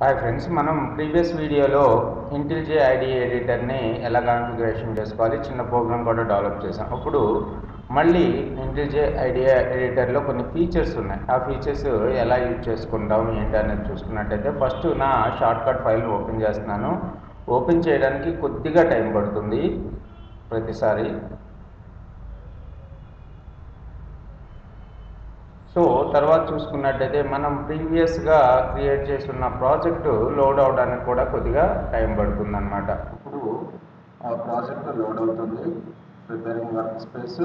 Hi friends, మనం previous వీడియోలో IntelliJ IDEA ఎడిటర్ని ఎలా కాన్ఫిగరేషన్ చేసుకోవాలి చిన్న ప్రోగ్రామ్ కూడా డెవలప్ చేసాం. అప్పుడు మళ్ళీ IntelliJ IDEA ఎడిటర్లో కొన్ని ఫీచర్స్ ఉన్నాయి. ఆ ఫీచర్స్ ఎలా యూజ్ చేసుకుంటాం ఏంటి అనేది చూసుకున్నట్టయితే ఫస్ట్ నా షార్ట్కట్ ఫైల్ని ఓపెన్ చేస్తున్నాను. ఓపెన్ చేయడానికి కొద్దిగా టైం పడుతుంది ప్రతిసారి. సో తర్వాత చూసుకున్నట్టయితే మనం ప్రీవియస్గా క్రియేట్ చేస్తున్న ప్రాజెక్టు లోడ్ అవడానికి కూడా కొద్దిగా టైం పడుతుంది అనమాట. ఇప్పుడు ఆ ప్రాజెక్టు లోడ్ అవుతుంది, ప్రిపేరింగ్ వర్క్ స్పేస్.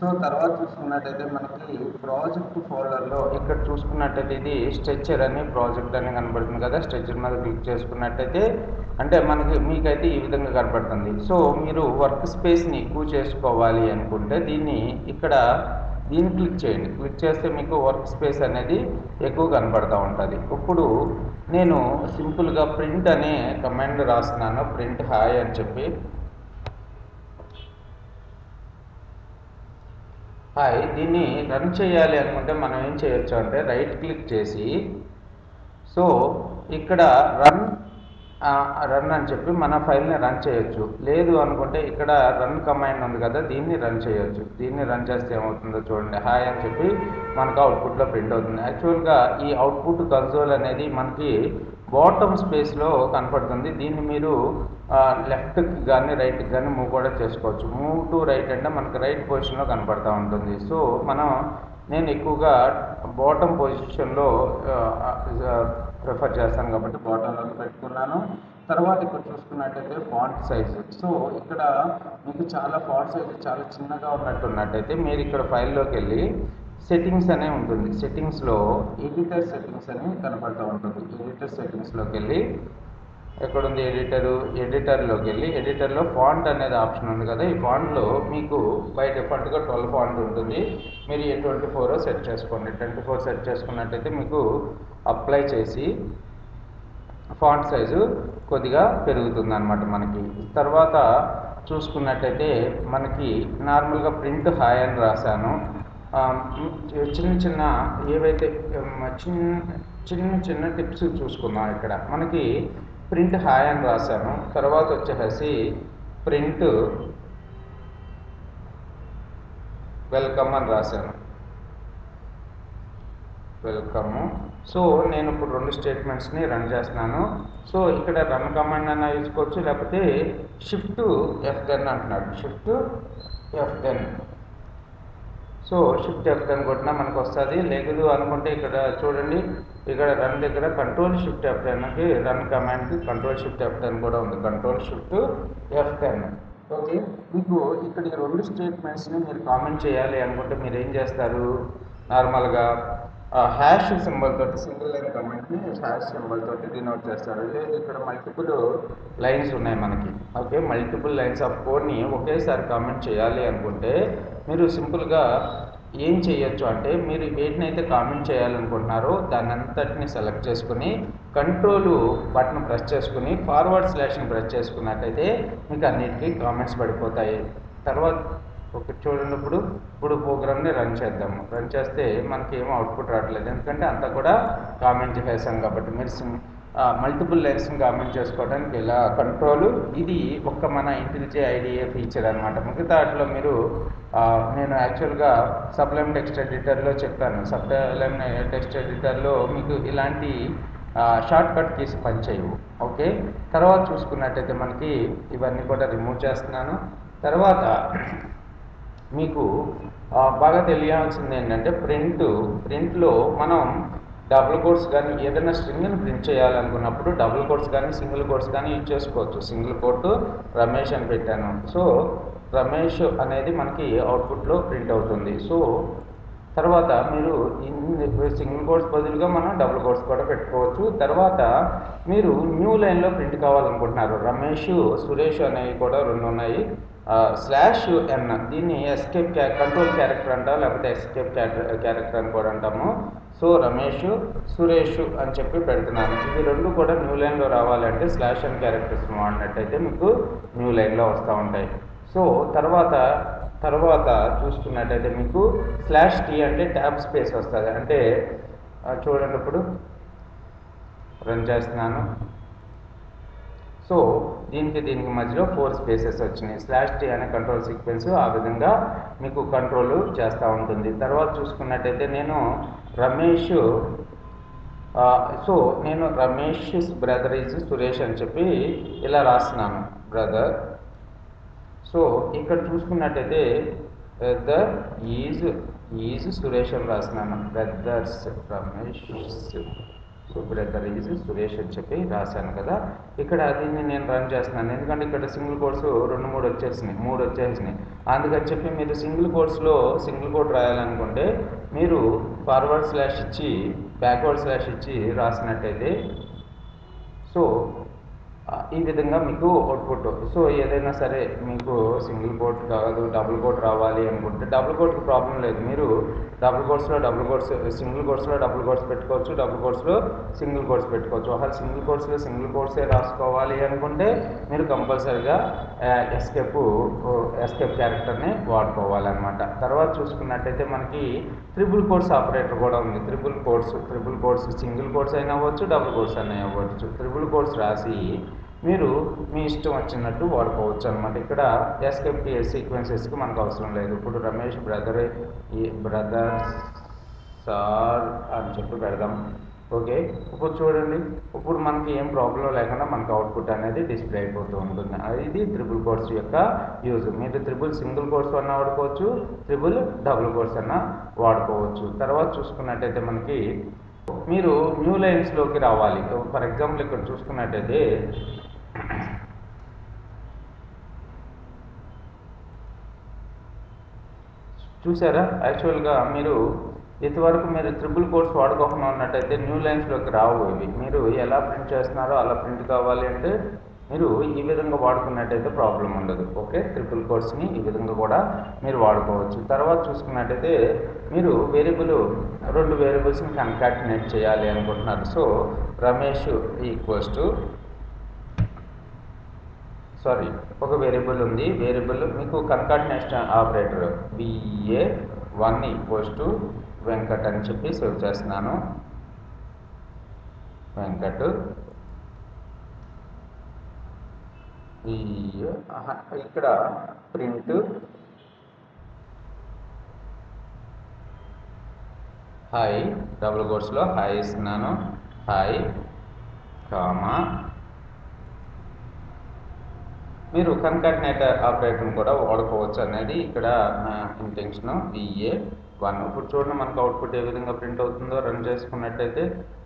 సో తర్వాత చూసుకున్నట్టయితే మనకి ప్రాజెక్ట్ ఫోల్డర్లో ఇక్కడ చూసుకున్నట్టయితే ఇది స్ట్రక్చర్ అని ప్రాజెక్ట్ అని కనబడుతుంది కదా. స్ట్రక్చర్ మీద క్లిక్ చేసుకున్నట్టయితే అంటే మనకి మీకైతే ఈ విధంగా కనబడుతుంది. సో మీరు వర్క్ స్పేస్ని ఎక్కువ చేసుకోవాలి అనుకుంటే దీన్ని క్లిక్ చేయండి. క్లిక్ చేస్తే మీకు వర్క్ స్పేస్ అనేది ఎక్కువ కనబడుతూ ఉంటుంది. ఇప్పుడు నేను సింపుల్గా ప్రింట్ అనే కమాండ్ రాస్తున్నాను, ప్రింట్ హాయ్ అని చెప్పి. హాయ్ దీన్ని రన్ చేయాలి అనుకుంటే మనం ఏం చేయొచ్చు అంటే రైట్ క్లిక్ చేసి సో ఇక్కడ రన్ అని చెప్పి మన ఫైల్ని రన్ చేయొచ్చు. లేదు అనుకుంటే ఇక్కడ రన్ కమాండ్ ఉంది కదా, దీన్ని రన్ చేయొచ్చు. దీన్ని రన్ చేస్తే ఏమవుతుందో చూడండి, హాయ్ అని చెప్పి మనకు అవుట్పుట్లో ప్రింట్ అవుతుంది. యాక్చువల్గా ఈ అవుట్పుట్ కన్సోల్ అనేది మనకి బాటమ్ స్పేస్లో కనపడుతుంది. దీన్ని మీరు లెఫ్ట్కి కానీ రైట్కి కానీ మూవ్ కూడా చేసుకోవచ్చు. మూవ్ టు రైట్ అంటే మనకు రైట్ పొజిషన్లో కనపడుతూ ఉంటుంది. సో నేను ఎక్కువగా బాటమ్ పొజిషన్లో ప్రిఫర్ చేస్తాను కాబట్టి బాటంలోకి పెట్టుకున్నాను. తర్వాత ఇక్కడ చూసుకున్నట్టయితే ఫాంట్ సైజు. సో ఇక్కడ మీకు చాలా ఫాంట్ సైజు చాలా చిన్నగా ఉన్నట్టున్నట్టయితే మీరు ఇక్కడ ఫైల్లోకి వెళ్ళి సెట్టింగ్స్ అనే ఉంటుంది. సెట్టింగ్స్లో ఎడిటర్ సెట్టింగ్స్ అని కనపడుతూ ఉంటుంది. ఎడిటర్ సెట్టింగ్స్లోకి వెళ్ళి ఎక్కడుంది ఎడిటర్లోకి వెళ్ళి ఎడిటర్లో ఫాంట్ అనేది ఆప్షన్ ఉంది కదా. ఈ ఫాంట్లో మీకు బై డిఫాల్ట్గా 12 ఫాంట్ ఉంటుంది. మీరు 24 సెట్ చేసుకోండి. 24 సెట్ చేసుకున్నట్టయితే మీకు అప్లై చేసి ఫాంట్ సైజు కొద్దిగా పెరుగుతుంది అనమాట మనకి. తర్వాత చూసుకున్నట్టయితే మనకి నార్మల్గా ప్రింట్ హాయ్ అని రాశాను. చిన్న చిన్న ఏవైతే చిన్న టిప్స్ చూసుకుందాం. ఇక్కడ మనకి ప్రింట్ హాయ్ అని రాశాను. తర్వాత వచ్చేసి ప్రింట్ వెల్కమ్ అని రాశాను, వెల్కమ్. సో నేను ఇప్పుడు 2 స్టేట్మెంట్స్ని రన్ చేస్తున్నాను. సో ఇక్కడ రన్ కమాండ్ అన్న వేసుకోవచ్చు, లేకపోతే Shift F10 అంటున్నాడు. Shift F10. So Shift F10 కొట్టినా మనకు వస్తుంది. లేదు అనుకుంటే ఇక్కడ చూడండి, ఇక్కడ రన్ దగ్గర Ctrl Shift F10కి రన్ కమాండ్కి Ctrl Shift F10 కూడా ఉంది. Ctrl Shift F10. ఓకే, మీకు ఇక్కడ 2 స్టేట్మెంట్స్ని మీరు కామెంట్ చేయాలి అనుకుంటే మీరు ఏం చేస్తారు, నార్మల్గా హ్యాష్ సింబల్ తోటి సింగిల్ లైన్ కమాండ్ని హ్యాష్ సింబల్ తోటి డినోట్ చేస్తారు. లేదు ఇక్కడ మల్టిపుల్ లైన్స్ ఉన్నాయి మనకి. ఓకే, మల్టిపుల్ లైన్స్ ఆఫ్ కోడ్ని ఒకేసారి కామెంట్ చేయాలి అనుకుంటే మీరు సింపుల్గా ఏం చేయొచ్చు అంటే మీరు వేటినైతే కామెంట్ చేయాలనుకుంటున్నారో దాని అంతటిని సెలెక్ట్ చేసుకుని కంట్రోల్ బటన్ ప్రెస్ చేసుకుని forward/ని ప్రెస్ చేసుకున్నట్టయితే మీకు అన్నిటికీ కామెంట్స్ పడిపోతాయి. తర్వాత ఒకటి చూడండి, ఇప్పుడు ప్రోగ్రామ్ని రన్ చేద్దాము. రన్ చేస్తే మనకి ఏమో అవుట్పుట్ రావట్లేదు, ఎందుకంటే అంతా కూడా కామెంట్ చేసాం కాబట్టి. మీరు మల్టిపుల్ లైన్స్ని కామెంట్ చేసుకోవడానికి ఇలా కంట్రోల్, ఇది ఒక్క మన IntelliJ IDEA ఫీచర్ అనమాట. మిగతా వాటిలో మీరు నేను యాక్చువల్గా సబ్లైమ్ టెక్స్ట్ ఎడిటర్లో చెప్పాను. సబ్లైమ్ టెక్స్ట్ ఎడిటర్లో మీకు ఇలాంటి షార్ట్కట్ కీస్ పనిచేయవు. ఓకే, తర్వాత చూసుకున్నట్టయితే మనకి ఇవన్నీ కూడా రిమూవ్ చేస్తున్నాను. తర్వాత మీకు బాగా తెలియాల్సింది ఏంటంటే ప్రింట్లో మనం డబుల్ కోట్స్ కానీ ఏదైనా స్ట్రింగ్ని ప్రింట్ చేయాలనుకున్నప్పుడు డబుల్ కోట్స్ కానీ సింగిల్ కోట్స్ కానీ యూజ్ చేసుకోవచ్చు. సింగిల్ కోట్ రమేష్ అని పెట్టాను. సో రమేష్ అనేది మనకి అవుట్పుట్లో ప్రింట్ అవుతుంది. సో తర్వాత మీరు సింగిల్ కోట్స్ బదులుగా మనం డబుల్ కోట్స్ కూడా పెట్టుకోవచ్చు. తర్వాత మీరు న్యూ లైన్లో ప్రింట్ కావాలనుకుంటున్నారు, రమేష్ సురేష్ అనేవి కూడా 2 ఉన్నాయి. /n దీన్ని ఎస్కేప్ కంట్రోల్ క్యారెక్టర్ అంటాం, లేకపోతే ఎస్కేప్ క్యారెక్టర్ అని కూడా అంటాము. సో రమేష్ సురేష్ అని చెప్పి పెడుతున్నాను. ఇవి 2 కూడా న్యూ లైన్లో రావాలంటే /n క్యారెక్టర్స్ వాడినట్టయితే మీకు న్యూ లైన్లో వస్తూ ఉంటాయి. సో తర్వాత చూసుకున్నట్టయితే మీకు /t అంటే ట్యాబ్ స్పేస్ వస్తుంది. అంటే చూడండి, రన్ చేస్తున్నాను. సో దీనికి దీనికి మధ్యలో 4 స్పేసెస్ వచ్చినాయి. /t అనే కంట్రోల్ సీక్వెన్స్ ఆ విధంగా మీకు కంట్రోల్ చేస్తూ ఉంటుంది. తర్వాత చూసుకున్నట్టయితే నేను రమేష్, సో నేను రమేష్ బ్రదర్ ఈజ్ సురేష్ అని చెప్పి ఇలా రాస్తున్నాను బ్రదర్. సో ఇక్కడ చూసుకున్నట్టయితే బ్రదర్ ఈజ్ సురేష్ అని రాస్తున్నాను, brothers Ramesh, so brother is Suresh అని చెప్పి రాశాను కదా. ఇక్కడ దీన్ని నేను రన్ చేస్తున్నాను ఎందుకంటే ఇక్కడ సింగిల్ కోడ్స్ 2-3 వచ్చేసినాయి, 3 వచ్చేసినాయి. అందుకని చెప్పి మీరు సింగిల్ కోడ్స్లో సింగిల్ కోడ్ రాయాలనుకుంటే మీరు ఫార్వర్డ్// ఇచ్చి బ్యాక్వర్డ్// ఇచ్చి రాసినట్టయితే సో ఈ విధంగా మీకు అవుట్పుట్. సో ఏదైనా సరే మీకు సింగిల్ కోట్ కాదు డబుల్ కోట్ రావాలి అనుకుంటే డబుల్ కోట్కి ప్రాబ్లం లేదు, మీరు సింగిల్ కోట్స్లో డబుల్ కోట్స్ పెట్టుకోవచ్చు, డబుల్ కోట్స్లో సింగిల్ కోట్స్ పెట్టుకోవచ్చు. ఒకవేళ సింగిల్ కోట్స్లో సింగిల్ కోట్సే రాసుకోవాలి అనుకుంటే మీరు కంపల్సరీగా ఎస్కేప్ క్యారెక్టర్ని వాడుకోవాలన్నమాట. తర్వాత చూసుకున్నట్టయితే మనకి ట్రిపుల్ కోట్స్ ఆపరేటర్ కూడా ఉంది. ట్రిపుల్ కోట్స్ సింగిల్ కోట్స్ అయినా అవ్వచ్చు, డబుల్ కోట్స్ అయినా అవ్వచ్చు. ట్రిపుల్ కోట్స్ రాసి మీరు మీ ఇష్టం వచ్చినట్టు వాడుకోవచ్చు అనమాట. ఇక్కడ ఎస్కేప్ సీక్వెన్సెస్కి మనకు అవసరం లేదు. ఇప్పుడు రమేష్ బ్రదర్ సార్ అని చెప్పి పెడదాం. ఓకే, ఇప్పుడు చూడండి ఇప్పుడు మనకి ఏం ప్రాబ్లం లేకుండా మనకు అవుట్పుట్ అనేది డిస్ప్లే అయిపోతూ ఉంటుంది. ఇది ట్రిపుల్ కోట్స్ యొక్క యూజ్. మీరు సింగిల్ కోట్స్ అన్నా వాడుకోవచ్చు, డబుల్ కోట్స్ అన్నా వాడుకోవచ్చు. తర్వాత చూసుకున్నట్టయితే మనకి మీరు న్యూ లైన్స్లోకి రావాలి. ఫర్ ఎగ్జాంపుల్ ఇక్కడ చూసుకున్నట్టయితే చూసారా, యాక్చువల్గా మీరు ఇంతవరకు మీరు ట్రిపుల్ కోట్స్ వాడుకోకుండా ఉన్నట్టయితే న్యూ లైన్స్లోకి రావు ఇవి. మీరు ఎలా ప్రింట్ చేస్తున్నారో అలా ప్రింట్ కావాలి అంటే మీరు ఈ విధంగా వాడుకున్నట్టయితే ప్రాబ్లం ఉండదు. ఓకే, ట్రిపుల్ కోట్స్ని ఈ విధంగా కూడా మీరు వాడుకోవచ్చు. తర్వాత చూసుకున్నట్టయితే మీరు 2 వేరియబుల్స్ని కన్కాటినేట్ చేయాలి అనుకుంటున్నారు. సో రమేష్ ఈక్వల్స్ టు ఒక వేరియబుల్ ఉంది, మీకు concatenation operator BA1 equals to Venkat అని చెప్పి సేవ్ చేస్తున్నాను. వెంకట్ ఇక్కడ ప్రింట్ హాయ్, డబుల్ కోట్స్లో హాయ్ ఇస్తున్నాను, హాయ్ కామా. మీరు కన్కాటినేట్ ఆపరేటర్ కూడా వాడుకోవచ్చు అనేది ఇక్కడ ఇంటెన్షన్ BA1. ఇప్పుడు చూడండి మనకు అవుట్పుట్ ఏ విధంగా ప్రింట్ అవుతుందో. రన్ చేసుకున్నట్టయితే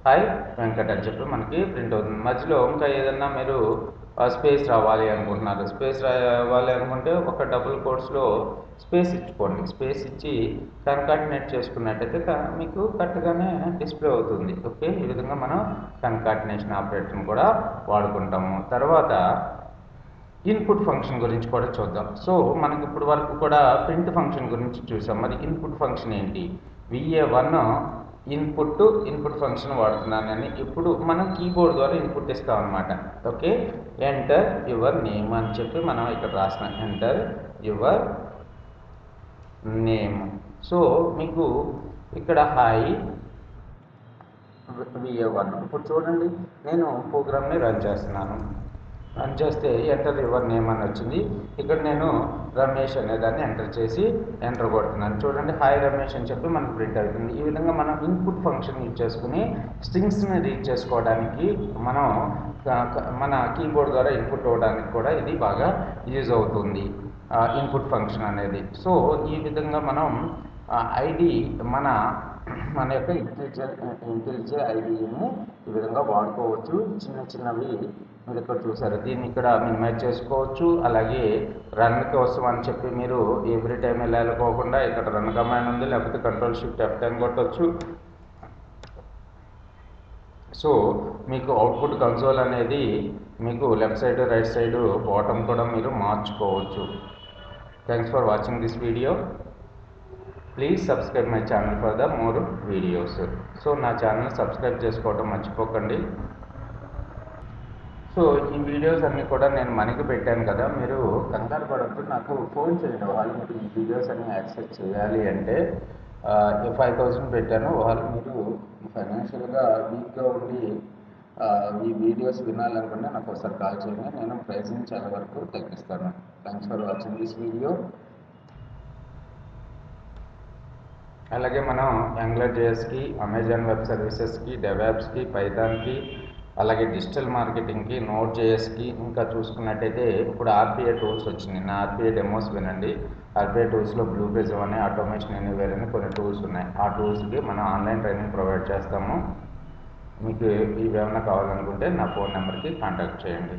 హాయ్ వెంకట్ అని చెప్పి మనకి ప్రింట్ అవుతుంది. మధ్యలో ఇంకా ఏదన్నా మీరు స్పేస్ రావాలి అనుకుంటున్నారు, ఒక డబుల్ కోట్స్లో స్పేస్ ఇచ్చుకోండి. స్పేస్ ఇచ్చి కన్కాటినేట్ చేసుకున్నట్టయితే మీకు కరెక్ట్గానే డిస్ప్లే అవుతుంది. ఓకే, ఈ విధంగా మనం కన్కాటినేషన్ ఆపరేటర్ని కూడా వాడుకుంటాము. తర్వాత ఇన్పుట్ ఫంక్షన్ గురించి కూడా చూద్దాం. సో మనకి ఇప్పుడు వరకు కూడా ప్రింట్ ఫంక్షన్ గురించి చూసాం, మరి ఇన్పుట్ ఫంక్షన్ ఏంటి? VA1 ఇన్పుట్ ఫంక్షన్ వాడుతున్నానని ఇప్పుడు మనం కీబోర్డ్ ద్వారా ఇన్పుట్ ఇస్తాం అనమాట. ఓకే, ఎంటర్ యువర్ నేమ్ అని చెప్పి మనం ఇక్కడ రాస్తున్నాం, ఎంటర్ యువర్ నేమ్. సో మీకు ఇక్కడ హాయ్ VA1. ఇప్పుడు చూడండి నేను ప్రోగ్రామ్ని రన్ చేస్తున్నాను. రన్ చేస్తే ఎంటర్ యువర్ నేమ్ అని వచ్చింది. ఇక్కడ నేను రమేష్ అనేదాన్ని ఎంటర్ చేసి ఎంటర్ కొడుతున్నాను. చూడండి హాయ్ రమేష్ అని చెప్పి మనకు ప్రింట్ అవుతుంది. ఈ విధంగా మనం ఇన్పుట్ ఫంక్షన్ యూజ్ చేసుకుని స్ట్రింగ్స్ని రీడ్ చేసుకోవడానికి మనం మన కీబోర్డ్ ద్వారా ఇన్పుట్ అవ్వడానికి కూడా ఇది బాగా యూజ్ అవుతుంది ఇన్పుట్ ఫంక్షన్ అనేది. సో ఈ విధంగా మనం మన యొక్క IntelliJ IDEAని ఈ విధంగా వాడుకోవచ్చు. చిన్న చిన్నవి మీరు ఇక్కడ చూసారు, దీన్ని ఇక్కడ మినిమైజ్ చేసుకోవచ్చు. అలాగే రన్ కోసం అని చెప్పి మీరు ఎవ్రీ టైం వెళ్ళాలనుకోకుండా ఇక్కడ రన్ కమాండ్ ఉంది, లేకపోతే Ctrl+Shift+F10 కొట్టవచ్చు. సో మీకు అవుట్పుట్ కన్సోల్ అనేది మీకు left side right side bottom కూడా మీరు మార్చుకోవచ్చు. Thanks for watching this video. Please subscribe my channel for the more videos. So నా ఛానల్ సబ్స్క్రైబ్ చేసుకోవడం మర్చిపోకండి. సో ఈ వీడియోస్ అన్నీ కూడా నేను మనకి పెట్టాను కదా, మీరు కంగారు పడద్దు, నాకు ఫోన్ చేయండి. వాళ్ళు మీరు ఈ వీడియోస్ అన్నీ యాక్సెస్ చేయాలి అంటే 5,000 పెట్టాను. వాళ్ళు మీరు ఫైనాన్షియల్గా వీక్గా ఉండి ఈ వీడియోస్ వినాలనుకుంటే నాకు ఒకసారి కాల్ చేయండి, నేను ప్రైజింగ్ చాలా వరకు తగ్గిస్తాను. Thanks for watching this video. అలాగే మనం AngularJSకి, అమెజాన్ వెబ్ సర్వీసెస్కి, DevOpsకి, పైథాన్కి, అలాగే డిజిటల్ మార్కెటింగ్కి, Node.jsకి ఇంకా చూసుకున్నట్టయితే ఇప్పుడు RPA టూల్స్ వచ్చినాయి. నా RPA డెమోస్ వినండి. RPA టూల్స్లో బ్లూ బేజం అనే, ఆటోమేషన్ ఎనీవేర్ అని కొన్ని టూల్స్ ఉన్నాయి. ఆ టూల్స్కి మనం ఆన్లైన్ ట్రైనింగ్ ప్రొవైడ్ చేస్తాము. మీకు ఇవేమైనా కావాలనుకుంటే నా ఫోన్ నెంబర్కి కాంటాక్ట్ చేయండి.